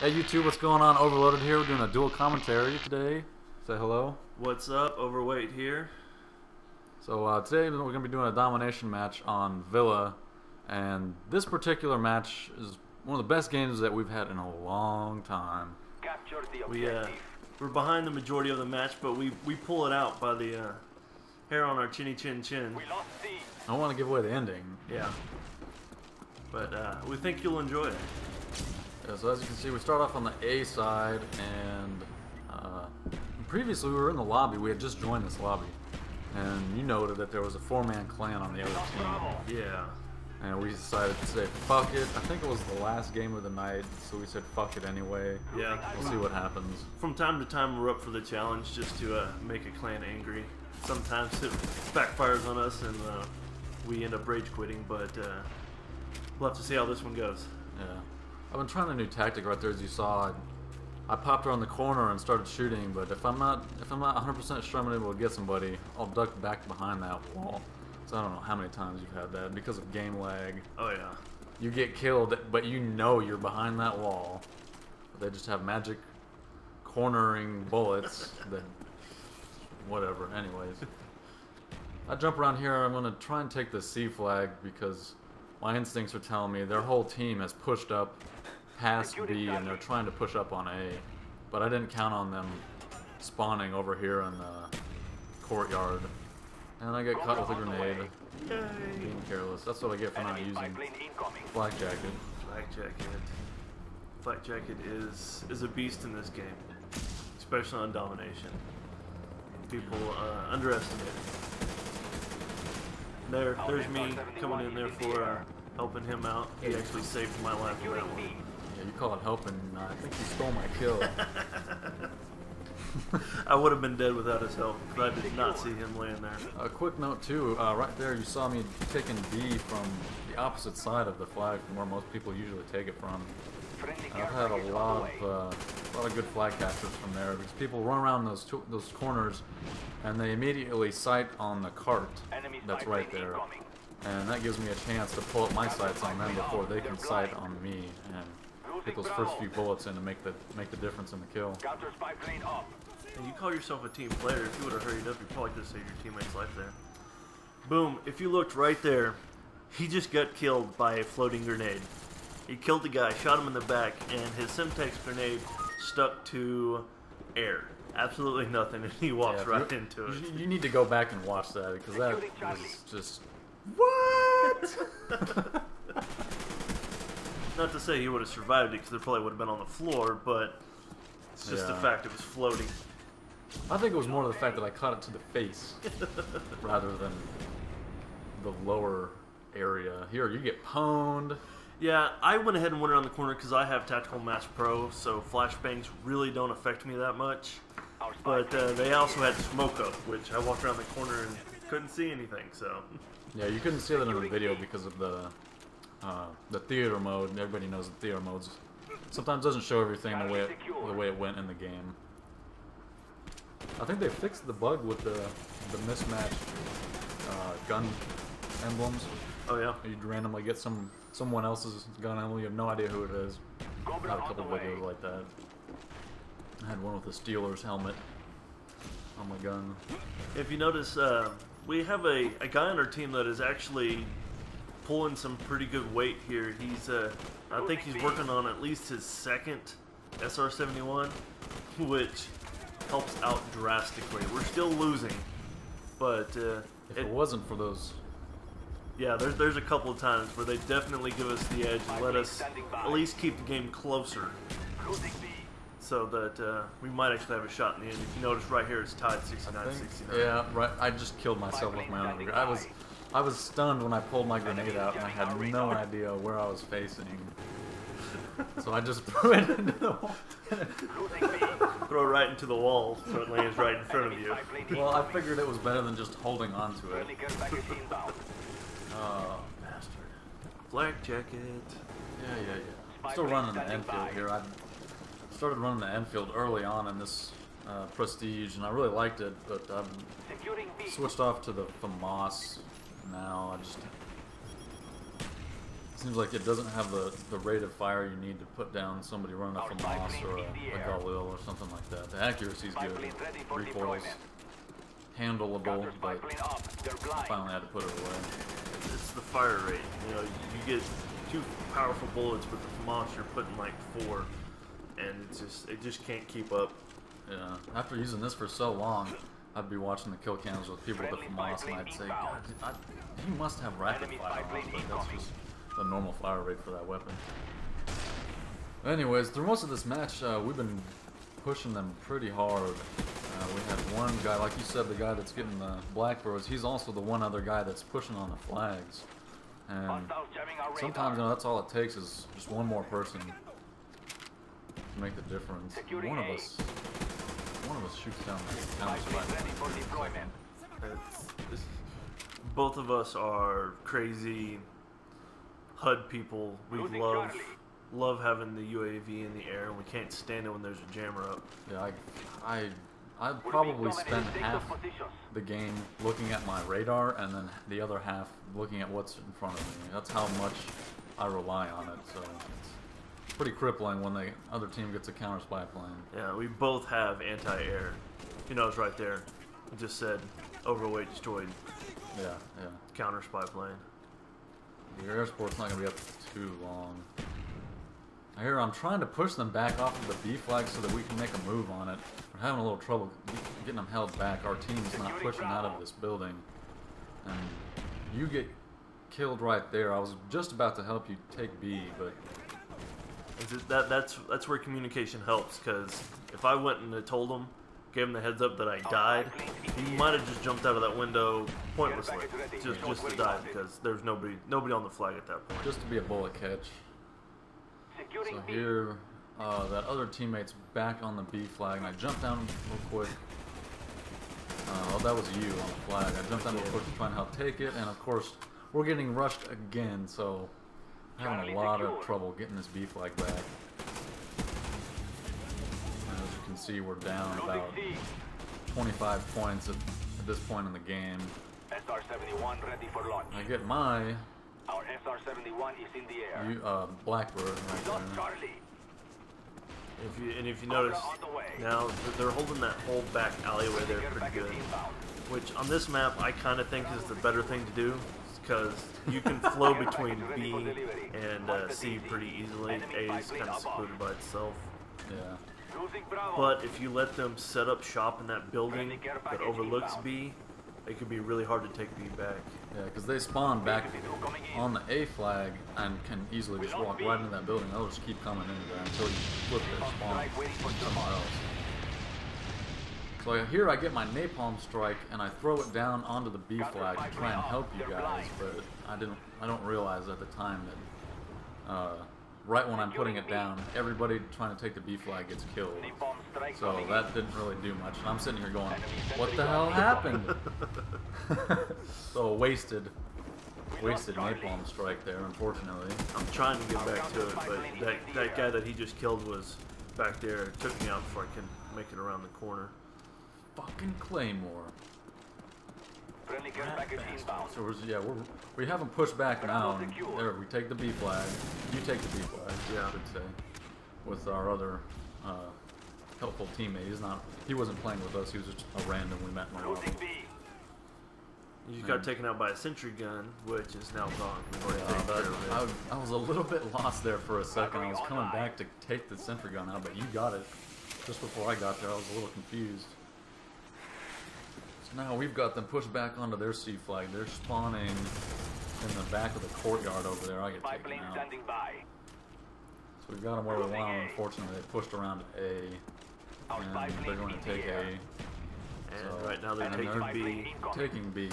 Hey YouTube, what's going on? Overloaded here. We're doing a dual commentary today. Say hello. What's up? Overweight here. So today we're going to be doing a domination match on Villa, and this particular match is one of the best games that we've had in a long time. We're behind the majority of the match, but we pull it out by the hair on our chinny chin chin. We lost the... I don't want to give away the ending. Yeah. But we think you'll enjoy it. Yeah, so as you can see, we start off on the A side, and previously we were in the lobby. We had just joined this lobby, and you noted that there was a four-man clan on the other team. Yeah. And we decided to say, fuck it. I think it was the last game of the night, so we said, fuck it anyway. Yeah. We'll see what happens. From time to time, we're up for the challenge just to make a clan angry. Sometimes it backfires on us, and we end up rage quitting, but we'll have to see how this one goes. Yeah. I've been trying a new tactic right there, as you saw. I popped around the corner and started shooting, but if I'm not 100% sure I'm able to get somebody, I'll duck back behind that wall. So I don't know how many times you've had that because of game lag. Oh yeah. You get killed, but you know you're behind that wall. They just have magic cornering bullets that whatever. Anyways, I jump around here. I'm gonna try and take the C flag because my instincts are telling me their whole team has pushed up past B and they're trying to push up on A, but I didn't count on them spawning over here in the courtyard, and I got caught with a grenade. Being careless. That's what I get for not using Flak Jacket. Flak Jacket. Flak Jacket is a beast in this game, especially on domination. People underestimate it. There's me coming in there for helping him out. He actually saved my life with that one. Yeah, you call it helping. I think he stole my kill. I would have been dead without his help, because I did not see him laying there. A quick note too, right there you saw me taking B from the opposite side of the flag from where most people usually take it from. I've had a lot of good flag captures from there because people run around those corners and they immediately sight on the cart that's right there, and that gives me a chance to pull up my sights on them before they can sight on me and get those first few bullets in to make the difference in the kill. And you call yourself a team player. If you would have hurried up, you probably could have saved your teammate's life there. Boom! If you looked right there, he just got killed by a floating grenade. He killed the guy, shot him in the back, and his Symtex grenade stuck to air. Absolutely nothing, and he walks right into it. You need to go back and watch that, because that was just... What? Not to say he would have survived it, because it probably would have been on the floor, but it's just the fact it was floating. I think it was more the fact that I caught it to the face, rather than the lower area. Here, you get pwned. Yeah, I went ahead and went around the corner because I have Tactical Mass Pro, so flashbangs really don't affect me that much. But they also had smoke up, which I walked around the corner and couldn't see anything, so... Yeah, you couldn't see that in the video because of the theater mode. Everybody knows the theater mode sometimes doesn't show everything the way it went in the game. I think they fixed the bug with the mismatched gun emblems. Oh yeah. You'd randomly get someone else's gun emblem. You have no idea who it is. I had a couple of videos like that. I had one with a Steelers helmet on my gun. If you notice, we have a guy on our team that is actually pulling some pretty good weight here. He's I think he's working on at least his second SR-71, which helps out drastically. We're still losing, but if it wasn't for those. Yeah, there's a couple of times where they definitely give us the edge and let us at least keep the game closer, so that we might actually have a shot in the end. If you notice right here, it's tied 69-69. Yeah, right. I just killed myself with my own regret. I was stunned when I pulled my grenade out and I had no idea where I was facing, so I just threw it into the wall. Throw right into the wall so it lands right in front of you. Well, I figured it was better than just holding on to it. Oh, bastard. Flak Jacket. Yeah. I'm still running the Enfield here. I started running the Enfield early on in this Prestige, and I really liked it, but I've switched off to the FAMAS now. I just Seems like it doesn't have the rate of fire you need to put down somebody running up a moss or a Galil or something like that. The accuracy is good, recoils handleable, but I finally had to put it away. It's the fire rate. You know, you get two powerful bullets, but the FAMAS you're putting like four, and it just can't keep up. Yeah. After using this for so long, I'd be watching the kill cams with people with the FAMAS, and I'd say, God, he must have rapid fire, but that's just the normal fire rate for that weapon. Anyways, through most of this match, we've been pushing them pretty hard. We had one guy, like you said, the guy that's getting the Blackbirds, he's also the one other guy that's pushing on the flags. And sometimes, you know, that's all it takes is just one more person to make the difference. One of us shoots down the counter. Both of us are crazy HUD people. We love having the UAV in the air, and we can't stand it when there's a jammer up. Yeah, I probably spend half the game looking at my radar, and then the other half looking at what's in front of me. That's how much I rely on it. So it's pretty crippling when the other team gets a counter spy plane. Yeah, we both have anti-air. You know, it's right there. It just said Overweight destroyed. Yeah, yeah. Counter spy plane. Your air support's not gonna be up too long. Here I'm trying to push them back off of the B flag so that we can make a move on it. We're having a little trouble getting them held back. Our team's not pushing out of this building. And you get killed right there. I was just about to help you take B, but that's where communication helps. Because if I went and told them, gave him the heads up that I died, he might have just jumped out of that window pointlessly, just to die, because there's nobody on the flag at that point. Just to be a bullet catch. So here, that other teammate's back on the B flag, and I jumped down real quick. Oh, that was you on the flag. I jumped down real quick to try and help take it, and of course, we're getting rushed again, so I'm having a lot of trouble getting this B flag back. As you can see, we're down about 25 points at this point in the game. SR-71 ready for launch. I get my Our SR-71 is in the air. Blackbird right there. If you notice, now they're holding that whole back alleyway there pretty good. Which on this map I kind of think is the better thing to do, because you can flow between B and C pretty easily. A is kind of secluded by itself. Yeah. But if you let them set up shop in that building that overlooks B, it could be really hard to take B back. Yeah, because they spawn back on the A flag and can easily just walk right into that building. They'll just keep coming into there until you flip their spawn somewhere else. So here I get my napalm strike and I throw it down onto the B flag to try and help you guys, but I don't realize at the time that right when I'm putting it down, everybody trying to take the B flag gets killed. So that didn't really do much. And I'm sitting here going, what the hell happened? So wasted napalm strike there, unfortunately. I'm trying to get back to it, but that guy that he just killed was back there. It took me out before I can make it around the corner. Fucking Claymore. So yeah, we haven't pushed back now. There, we take the B flag. You take the B flag. Yeah, I would say, with our other helpful teammate. He wasn't playing with us. He was just a random we met in the lobby. You just got taken out by a sentry gun, which is now gone. I was a little bit lost there for a second. I was coming back to take the sentry gun out, but you got it just before I got there. I was a little confused. Now we've got them pushed back onto their C flag. They're spawning in the back of the courtyard over there. I get taken out. So we've got them where we want them. Unfortunately, they pushed around A, and they're going to take A. So right now they're taking B.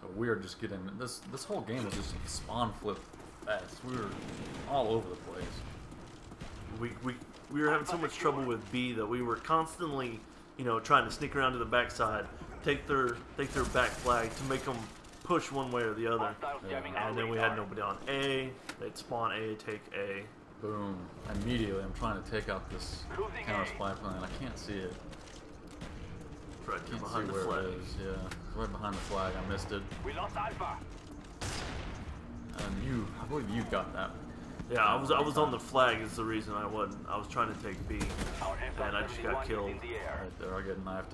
So we are just getting this whole game was just spawn flip fest. We were all over the place. We were having so much trouble with B that we were constantly, you know, trying to sneak around to the backside, take their back flag to make them push one way or the other. Yeah. And then we had nobody on A. They'd spawn A, take A. Boom! Immediately, I'm trying to take out this counter spy plane. I can't see it. Right behind the flag. Yeah, right behind behind the flag. I missed it. We lost Alpha. And you, I believe you got that. Yeah, I was on the flag is the reason I wasn't. I was trying to take B, and I just got killed. Right there, I get knifed.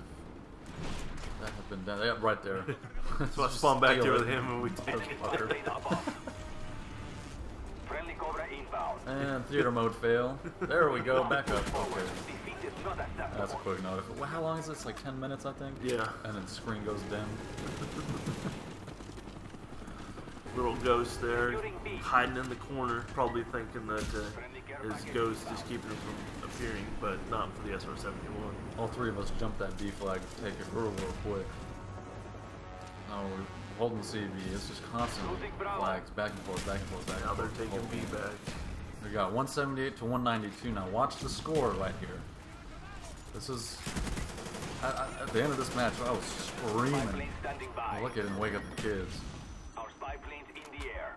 That had been down. Yeah, right there. That's why I spawned back here with him and we take it. And theater mode fail. There we go, back up. Okay. That's a quick note. Well, how long is this? Like 10 minutes, I think? Yeah. And then the screen goes dim. Little ghost there, hiding in the corner, probably thinking that his ghost is keeping him from appearing, but not for the SR-71. All three of us jumped that B flag to take it real quick. Oh, we're holding CB. It's just constantly flags, back and forth, back and forth, back and forth. Now they're taking B back. We got 178 to 192. Now watch the score right here. This is at the end of this match. I was screaming. Look at him wake up the kids. Our spy planes in the air.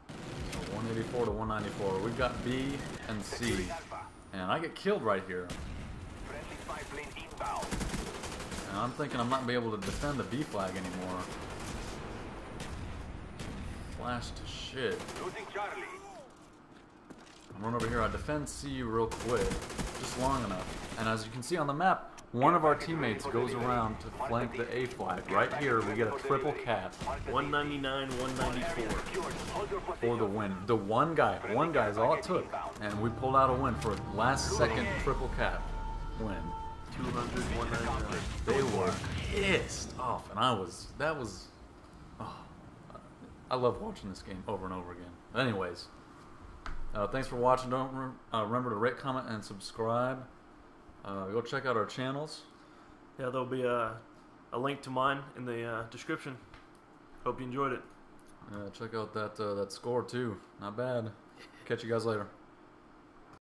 So 184 to 194. We've got B and C, and I get killed right here. Friendly spy plane inbound. And I'm thinking I'm not gonna be able to defend the B flag anymore. Flash to shit. Losing Charlie. I run over here, I defend C real quick, just long enough, and as you can see on the map, one of our teammates goes around to flank the A flag. Right here, we get a triple cap. 199, 194 for the win. The one guy is all it took, and we pulled out a win for a last second triple cap win. 200, 199. They were pissed off, and I love watching this game over and over again. But anyways. Thanks for watching. Don't remember to rate, comment, and subscribe. Go check out our channels. Yeah, there'll be a link to mine in the description. Hope you enjoyed it. Check out that score too. Not bad. Catch you guys later.